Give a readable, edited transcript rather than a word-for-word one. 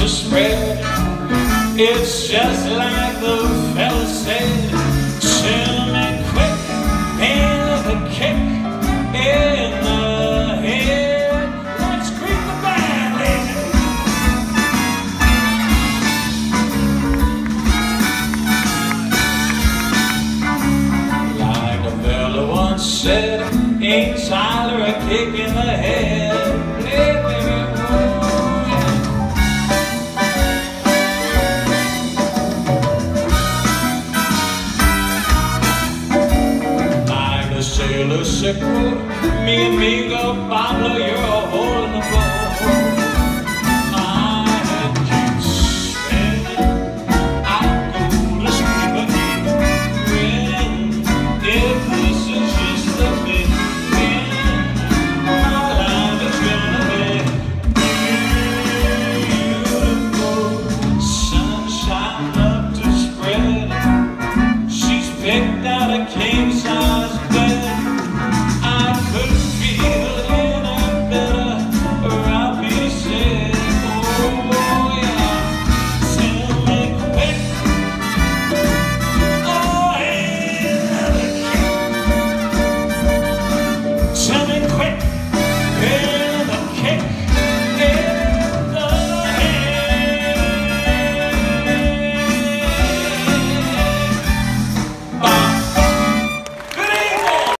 to spread. It's just like the fella said, soon and quick, and the kick in the head. Let's greet the band, ladies. Like a fella once said, ain't Tyler a kick in the head?